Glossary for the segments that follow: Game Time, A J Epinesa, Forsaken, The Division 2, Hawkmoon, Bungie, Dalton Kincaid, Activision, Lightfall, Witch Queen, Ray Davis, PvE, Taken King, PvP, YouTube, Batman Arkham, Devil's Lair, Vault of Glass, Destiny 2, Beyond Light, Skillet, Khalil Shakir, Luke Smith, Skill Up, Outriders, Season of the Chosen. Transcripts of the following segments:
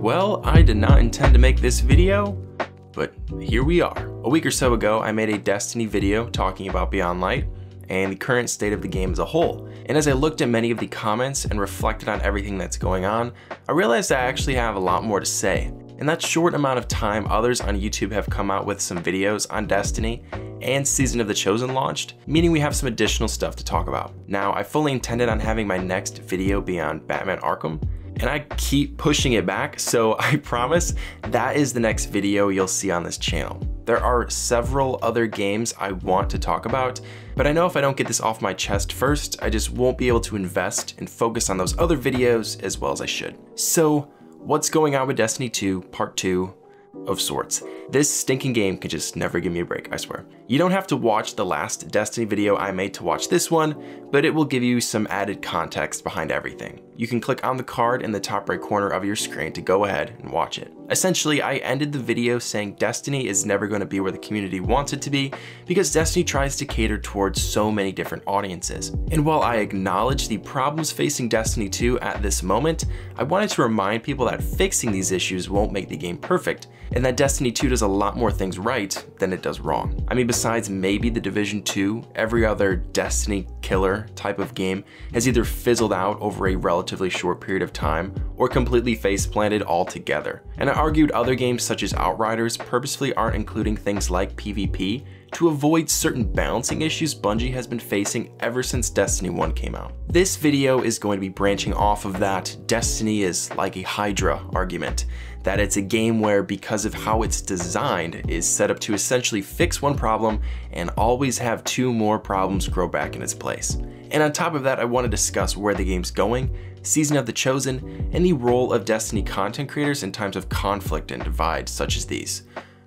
Well, I did not intend to make this video, but here we are. A week or so ago, I made a Destiny video talking about Beyond Light and the current state of the game as a whole. And as I looked at many of the comments and reflected on everything that's going on, I realized I actually have a lot more to say. In that short amount of time, others on YouTube have come out with some videos on Destiny and Season of the Chosen launched, meaning we have some additional stuff to talk about. Now, I fully intended on having my next video be on Batman Arkham, and I keep pushing it back, so I promise that is the next video you'll see on this channel. There are several other games I want to talk about, but I know if I don't get this off my chest first, I just won't be able to invest and focus on those other videos as well as I should. So what's going on with Destiny 2 Part 2 of sorts? This stinking game can just never give me a break, I swear. You don't have to watch the last Destiny video I made to watch this one, but it will give you some added context behind everything. You can click on the card in the top right corner of your screen to go ahead and watch it. Essentially, I ended the video saying Destiny is never going to be where the community wants it to be because Destiny tries to cater towards so many different audiences. And while I acknowledge the problems facing Destiny 2 at this moment, I wanted to remind people that fixing these issues won't make the game perfect, and that Destiny 2 does a lot more things right than it does wrong. I mean, besides maybe The Division 2, every other Destiny killer type of game has either fizzled out over a relatively short period of time or completely face-planted altogether. And I argued other games such as Outriders purposefully aren't including things like PvP to avoid certain balancing issues Bungie has been facing ever since Destiny 1 came out. This video is going to be branching off of that Destiny is like a Hydra argument, that it's a game where because of how it's designed is set up to essentially fix one problem and always have two more problems grow back in its place. And on top of that, I want to discuss where the game's going, Season of the Chosen, and the role of Destiny content creators in times of conflict and divide such as these.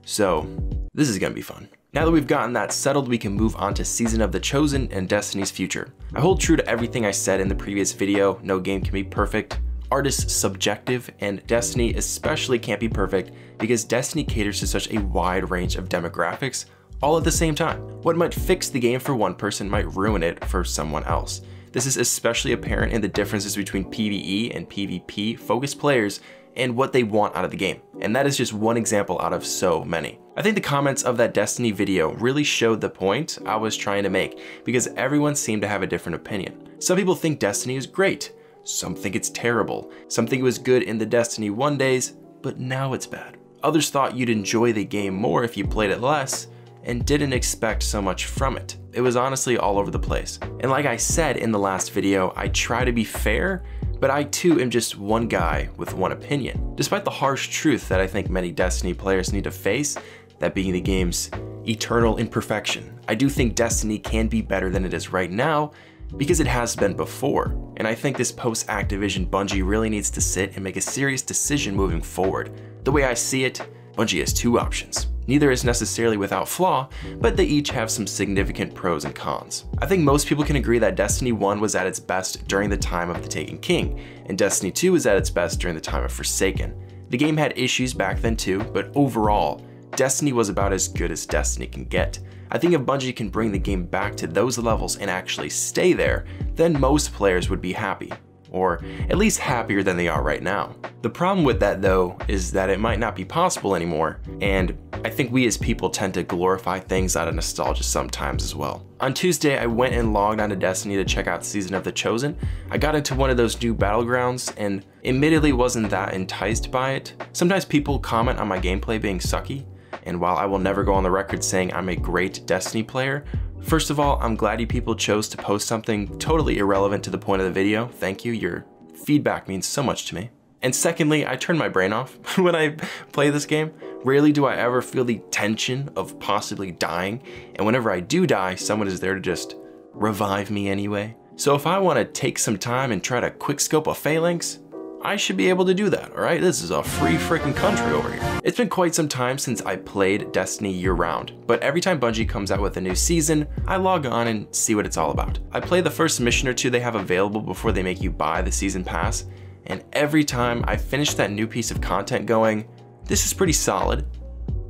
So this is gonna be fun. Now that we've gotten that settled, we can move on to Season of the Chosen and Destiny's future. I hold true to everything I said in the previous video. No game can be perfect, artist's subjective, and Destiny especially can't be perfect because Destiny caters to such a wide range of demographics all at the same time. What might fix the game for one person might ruin it for someone else. This is especially apparent in the differences between PvE and PvP focused players and what they want out of the game. And that is just one example out of so many. I think the comments of that Destiny video really showed the point I was trying to make because everyone seemed to have a different opinion. Some people think Destiny is great. Some think it's terrible. Some think it was good in the Destiny 1 days, but now it's bad. Others thought you'd enjoy the game more if you played it less and didn't expect so much from it. It was honestly all over the place. And like I said in the last video, I try to be fair, but I too am just one guy with one opinion. Despite the harsh truth that I think many Destiny players need to face, that being the game's eternal imperfection, I do think Destiny can be better than it is right now, because it has been before. And I think this post-Activision Bungie really needs to sit and make a serious decision moving forward. The way I see it, Bungie has two options. Neither is necessarily without flaw, but they each have some significant pros and cons. I think most people can agree that Destiny 1 was at its best during the time of the Taken King, and Destiny 2 was at its best during the time of Forsaken. The game had issues back then too, but overall, Destiny was about as good as Destiny can get. I think if Bungie can bring the game back to those levels and actually stay there, then most players would be happy, or at least happier than they are right now. The problem with that though is that it might not be possible anymore, and I think we as people tend to glorify things out of nostalgia sometimes as well. On Tuesday, I went and logged onto Destiny to check out Season of the Chosen. I got into one of those new battlegrounds and admittedly wasn't that enticed by it. Sometimes people comment on my gameplay being sucky, and while I will never go on the record saying I'm a great Destiny player, first of all, I'm glad you people chose to post something totally irrelevant to the point of the video. Thank you, your feedback means so much to me. And secondly, I turn my brain off when I play this game. Rarely do I ever feel the tension of possibly dying, and whenever I do die, someone is there to just revive me anyway. So if I want to take some time and try to quickscope a phalanx, I should be able to do that, all right? This is a free freaking country over here. It's been quite some time since I played Destiny year-round, but every time Bungie comes out with a new season, I log on and see what it's all about. I play the first mission or two they have available before they make you buy the season pass, and every time I finish that new piece of content going, this is pretty solid,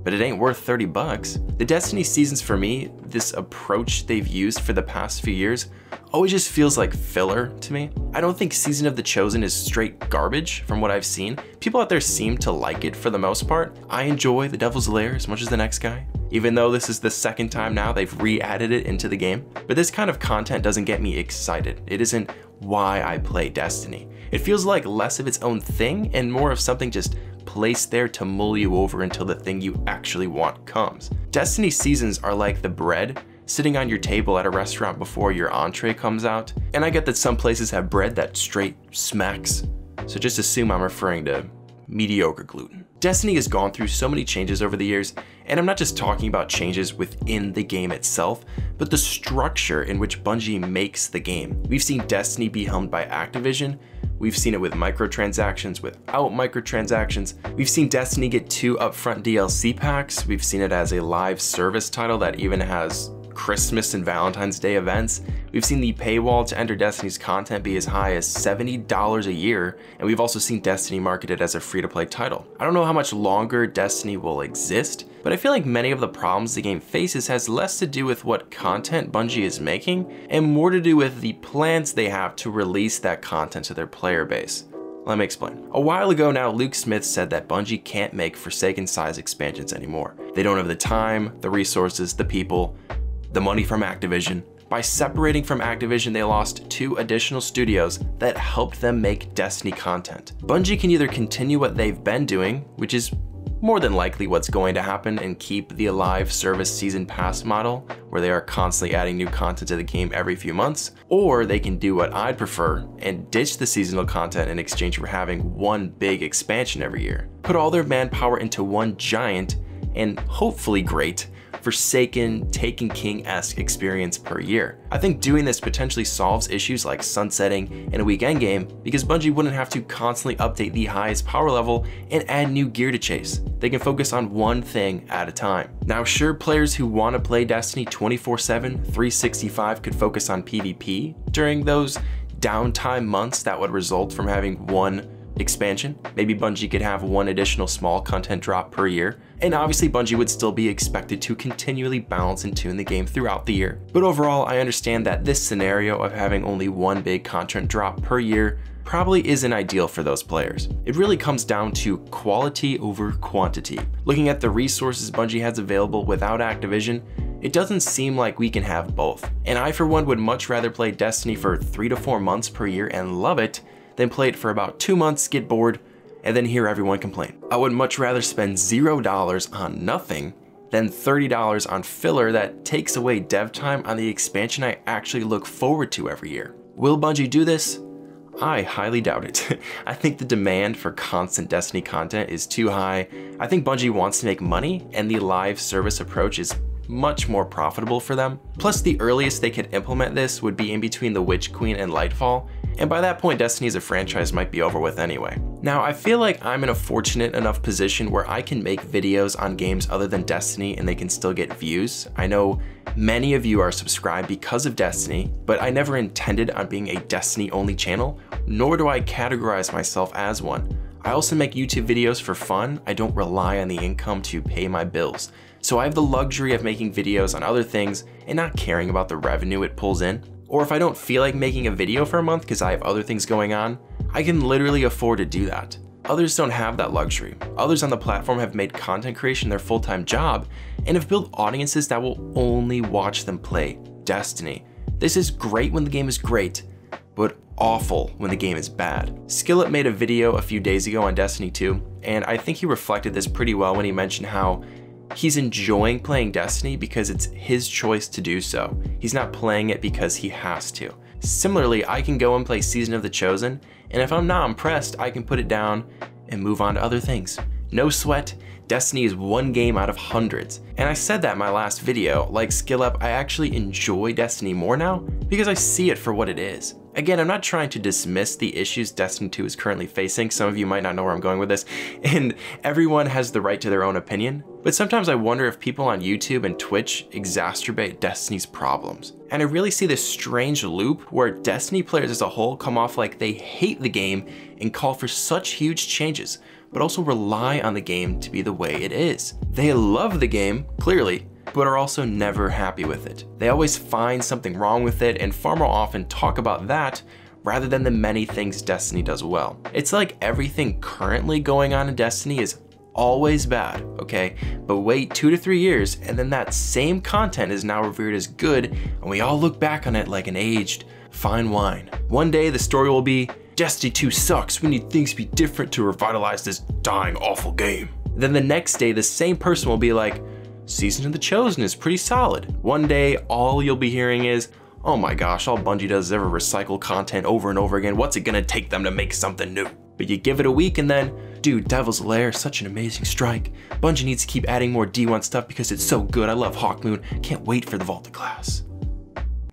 but it ain't worth 30 bucks. The Destiny seasons for me, this approach they've used for the past few years, always just feels like filler to me. I don't think Season of the Chosen is straight garbage from what I've seen. People out there seem to like it for the most part. I enjoy the Devil's Lair as much as the next guy, even though this is the second time now they've re-added it into the game. But this kind of content doesn't get me excited. It isn't why I play Destiny. It feels like less of its own thing and more of something just placed there to mull you over until the thing you actually want comes. Destiny seasons are like the bread sitting on your table at a restaurant before your entree comes out. And I get that some places have bread that straight smacks, so just assume I'm referring to mediocre gluten. Destiny has gone through so many changes over the years, and I'm not just talking about changes within the game itself, but the structure in which Bungie makes the game. We've seen Destiny be helmed by Activision, we've seen it with microtransactions, without microtransactions. We've seen Destiny get 2 upfront DLC packs. We've seen it as a live service title that even has Christmas and Valentine's Day events. We've seen the paywall to enter Destiny's content be as high as $70 a year. And we've also seen Destiny marketed as a free-to-play title. I don't know how much longer Destiny will exist, but I feel like many of the problems the game faces has less to do with what content Bungie is making and more to do with the plans they have to release that content to their player base. Let me explain. A while ago now, Luke Smith said that Bungie can't make Forsaken size expansions anymore. They don't have the time, the resources, the people, the money from Activision. By separating from Activision, they lost 2 additional studios that helped them make Destiny content. Bungie can either continue what they've been doing, which is more than likely what's going to happen, and keep the live service season pass model where they are constantly adding new content to the game every few months, or they can do what I'd prefer and ditch the seasonal content in exchange for having one big expansion every year. Put all their manpower into one giant and hopefully great Forsaken, Taken King-esque experience per year. I think doing this potentially solves issues like sunsetting and a weekend game, because Bungie wouldn't have to constantly update the highest power level and add new gear to chase. They can focus on one thing at a time. Now sure, players who want to play Destiny 24/7, 365 could focus on PvP during those downtime months that would result from having one expansion. Maybe Bungie could have one additional small content drop per year. And obviously Bungie would still be expected to continually balance and tune the game throughout the year. But overall, I understand that this scenario of having only one big content drop per year probably isn't ideal for those players. It really comes down to quality over quantity. Looking at the resources Bungie has available without Activision, it doesn't seem like we can have both. And I for one would much rather play Destiny for 3 to 4 months per year and love it, then play it for about 2 months, get bored, and then hear everyone complain. I would much rather spend $0 on nothing than $30 on filler that takes away dev time on the expansion I actually look forward to every year. Will Bungie do this? I highly doubt it. I think the demand for constant Destiny content is too high. I think Bungie wants to make money, and the live service approach is much more profitable for them. Plus, the earliest they could implement this would be in between the Witch Queen and Lightfall, and by that point Destiny as a franchise might be over with anyway. Now I feel like I'm in a fortunate enough position where I can make videos on games other than Destiny and they can still get views. I know many of you are subscribed because of Destiny, but I never intended on being a Destiny only channel, nor do I categorize myself as one. I also make YouTube videos for fun. I don't rely on the income to pay my bills. So I have the luxury of making videos on other things and not caring about the revenue it pulls in. Or if I don't feel like making a video for a month because I have other things going on, I can literally afford to do that. Others don't have that luxury. Others on the platform have made content creation their full-time job and have built audiences that will only watch them play Destiny. This is great when the game is great, but awful when the game is bad. Skillet made a video a few days ago on Destiny 2, and I think he reflected this pretty well when he mentioned how he's enjoying playing Destiny because it's his choice to do so. He's not playing it because he has to. Similarly, I can go and play Season of the Chosen, and if I'm not impressed, I can put it down and move on to other things. No sweat, Destiny is one game out of hundreds. And I said that in my last video. Like Skill Up, I actually enjoy Destiny more now because I see it for what it is. Again, I'm not trying to dismiss the issues Destiny 2 is currently facing. Some of you might not know where I'm going with this, and everyone has the right to their own opinion. But sometimes I wonder if people on YouTube and Twitch exacerbate Destiny's problems. And I really see this strange loop where Destiny players as a whole come off like they hate the game and call for such huge changes, but also rely on the game to be the the way it is. They love the game, clearly, but are also never happy with it. They always find something wrong with it and far more often talk about that rather than the many things Destiny does well. It's like everything currently going on in Destiny is always bad, okay? But wait 2 to 3 years and then that same content is now revered as good and we all look back on it like an aged fine wine. One day the story will be, Destiny 2 sucks, we need things to be different to revitalize this dying awful game. Then the next day the same person will be like, Season of the Chosen is pretty solid. One day all you'll be hearing is, oh my gosh, all Bungie does is ever recycle content over and over again, what's it gonna take them to make something new? But you give it a week and then, dude, Devil's Lair, such an amazing strike. Bungie needs to keep adding more D1 stuff because it's so good, I love Hawkmoon, can't wait for the Vault of Glass.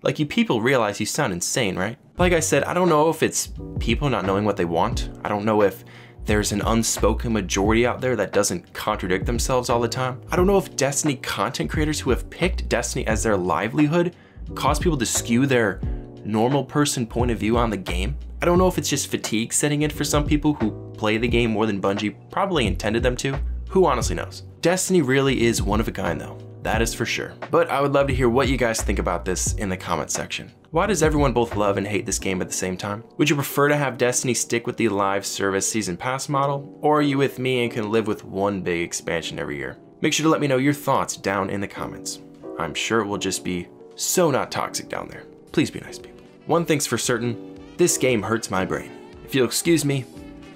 Like, you people realize you sound insane, right? Like I said, I don't know if it's people not knowing what they want. I don't know if there's an unspoken majority out there that doesn't contradict themselves all the time. I don't know if Destiny content creators who have picked Destiny as their livelihood cause people to skew their normal person point of view on the game. I don't know if it's just fatigue setting in for some people who play the game more than Bungie probably intended them to. Who honestly knows? Destiny really is one of a kind though. That is for sure. But I would love to hear what you guys think about this in the comment section. Why does everyone both love and hate this game at the same time? Would you prefer to have Destiny stick with the live service season pass model? Or are you with me and can live with one big expansion every year? Make sure to let me know your thoughts down in the comments. I'm sure it will just be so not toxic down there. Please be nice people. One thing's for certain, this game hurts my brain. If you'll excuse me,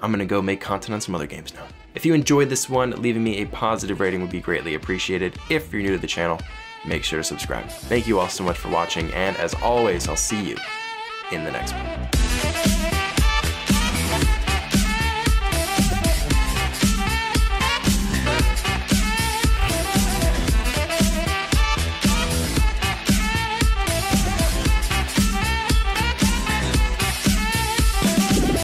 I'm gonna go make content on some other games now. If you enjoyed this one, leaving me a positive rating would be greatly appreciated. If you're new to the channel, make sure to subscribe. Thank you all so much for watching, and as always, I'll see you in the next one.